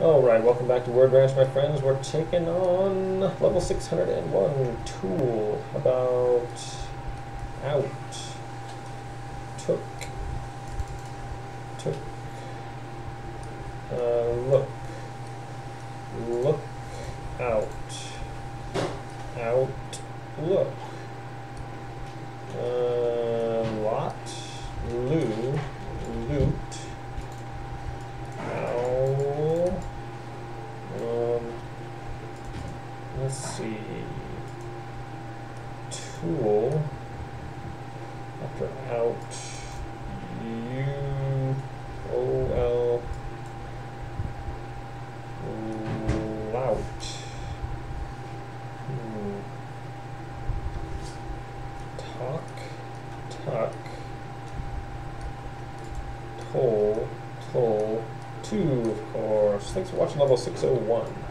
Alright, welcome back to Word Ranch, my friends. We're taking on level 601 tool about out. Took. Look. Out. Look. Lot. Loot. Let's see. Tool. After out. UOL. Lout. Tuck. Toll. Two, of course. Thanks for watching level 601.